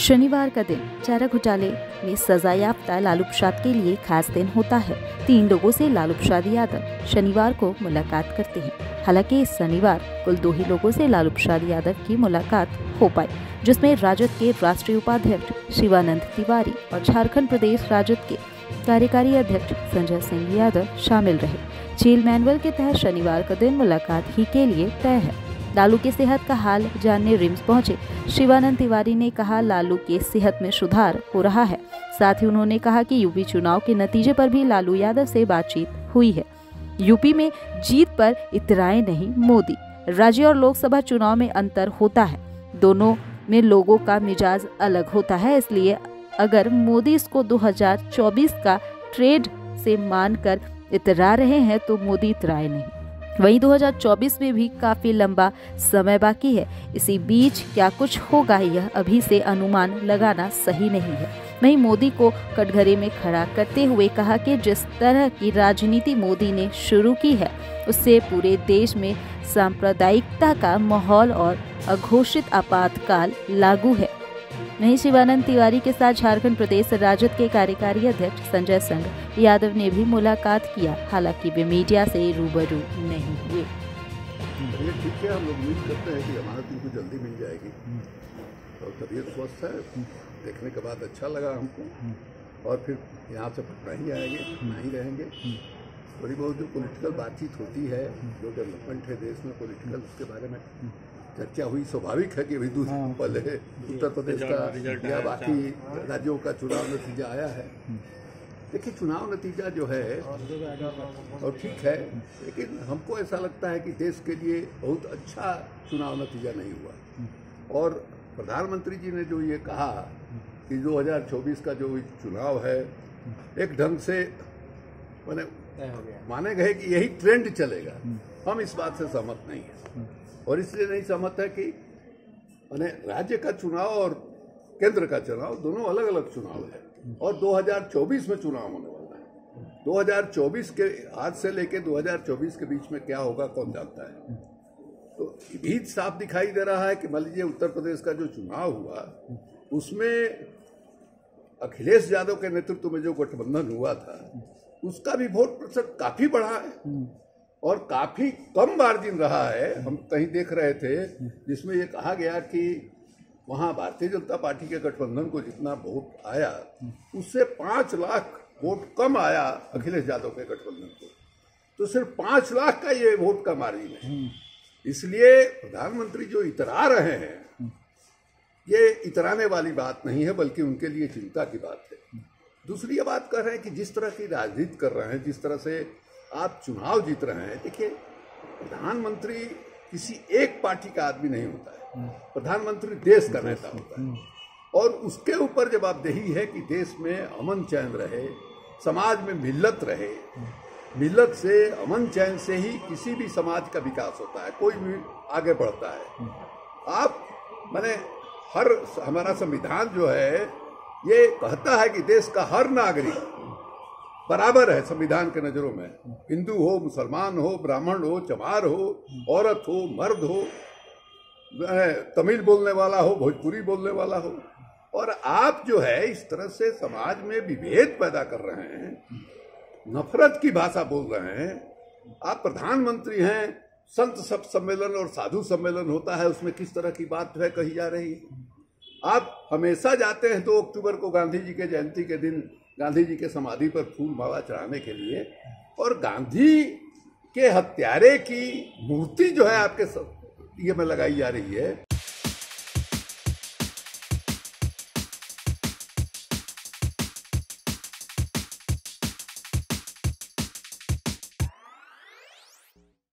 शनिवार का दिन चारा घोटाले में सजायाफ्ता लालू प्रसाद के लिए खास दिन होता है। 3 लोगों से लालू प्रसाद यादव शनिवार को मुलाकात करते हैं। हालांकि इस शनिवार कुल 2 ही लोगों से लालू प्रसाद यादव की मुलाकात हो पाई, जिसमें राजद के राष्ट्रीय उपाध्यक्ष शिवानंद तिवारी और झारखंड प्रदेश राजद के कार्यकारी अध्यक्ष संजय सिंह यादव शामिल रहे। जेल मैनुअल के तहत शनिवार का दिन मुलाकात ही के लिए तय है। लालू के सेहत का हाल जानने रिम्स पहुंचे शिवानंद तिवारी ने कहा, लालू के सेहत में सुधार हो रहा है। साथ ही उन्होंने कहा कि यूपी चुनाव के नतीजे पर भी लालू यादव से बातचीत हुई है। यूपी में जीत पर इतराए नहीं मोदी। राज्य और लोकसभा चुनाव में अंतर होता है, दोनों में लोगों का मिजाज अलग होता है। इसलिए अगर मोदी इसको 2024 का ट्रेड से मानकर इतरा रहे हैं तो मोदी इतराए नहीं। वहीं 2024 में भी काफी लंबा समय बाकी है। इसी बीच क्या कुछ होगा यह अभी से अनुमान लगाना सही नहीं है। वहीं मोदी को कटघरे में खड़ा करते हुए कहा कि जिस तरह की राजनीति मोदी ने शुरू की है उससे पूरे देश में सांप्रदायिकता का माहौल और अघोषित आपातकाल लागू है। वहीं शिवानंद तिवारी के साथ झारखंड प्रदेश राजद के कार्यकारी अध्यक्ष संजय सिंह यादव ने भी मुलाकात किया। हालांकि वे मीडिया से रूबरू नहीं हुए। ठीक है, हम लोग उम्मीद करते हैं कि अमानत इनको जल्दी मिल जाएगी और तबीयत स्वस्थ है। देखने के बाद अच्छा लगा हमको और फिर यहाँ से पटना ही आएंगे, पटना ही रहेंगे। थोड़ी बहुत जो पॉलिटिकल बातचीत होती है, जो डेवलपमेंट है देश में पॉलिटिकल, उसके बारे में चर्चा हुई। स्वाभाविक है कि अभी पहले उत्तर प्रदेश का या बाकी राज्यों का चुनाव नतीजा आया है। देखिए, चुनाव नतीजा जो है और ठीक है, लेकिन हमको ऐसा लगता है कि देश के लिए बहुत अच्छा चुनाव नतीजा नहीं हुआ। और प्रधानमंत्री जी ने जो ये कहा कि 2024 का जो चुनाव है एक ढंग से माने गए कि यही ट्रेंड चलेगा, हम इस बात से सहमत नहीं है। और इसलिए नहीं सहमत है कि राज्य का चुनाव और केंद्र का चुनाव दोनों अलग अलग चुनाव है और 2024 में चुनाव होने वाला है। 2024 के आज से लेके 2024 के बीच में क्या होगा कौन जानता है। तो भी साफ दिखाई दे रहा है कि मान लीजिए उत्तर प्रदेश का जो चुनाव हुआ उसमें अखिलेश यादव के नेतृत्व में जो गठबंधन हुआ था उसका भी वोट प्रतिशत काफी बढ़ा है और काफी कम मार्जिन रहा है। हम कहीं देख रहे थे जिसमें ये कहा गया कि वहाँ भारतीय जनता पार्टी के गठबंधन को जितना वोट आया उससे 5 लाख वोट कम आया अखिलेश यादव के गठबंधन को। तो सिर्फ 5 लाख का ये वोट का मार्जिन है। इसलिए प्रधानमंत्री जो इतरा रहे हैं ये इतराने वाली बात नहीं है, बल्कि उनके लिए चिंता की बात है। दूसरी ये बात कर रहे हैं कि जिस तरह की राजनीति कर रहे हैं, जिस तरह से आप चुनाव जीत रहे हैं। देखिए, प्रधानमंत्री किसी एक पार्टी का आदमी नहीं होता है, प्रधानमंत्री देश का नेता होता है और उसके ऊपर जवाबदेही है कि देश में अमन चैन रहे, समाज में मिल्लत रहे। मिल्लत से, अमन चैन से ही किसी भी समाज का विकास होता है, कोई भी आगे बढ़ता है। आप हर हमारा संविधान जो है ये कहता है कि देश का हर नागरिक बराबर है संविधान के नज़रों में। हिंदू हो, मुसलमान हो, ब्राह्मण हो, चमार हो, औरत हो, मर्द हो, तमिल बोलने वाला हो, भोजपुरी बोलने वाला हो। और आप जो है इस तरह से समाज में विभेद पैदा कर रहे हैं, नफरत की भाषा बोल रहे हैं। आप प्रधानमंत्री हैं, संत सब सम्मेलन और साधु सम्मेलन होता है उसमें किस तरह की बात जो है कही जा रही है। आप हमेशा जाते हैं 2 अक्टूबर को गांधी जी के जयंती के दिन गांधी जी के समाधि पर फूल माला चढ़ाने के लिए, और गांधी के हत्यारे की मूर्ति जो है आपके ये में लगाई जा रही है।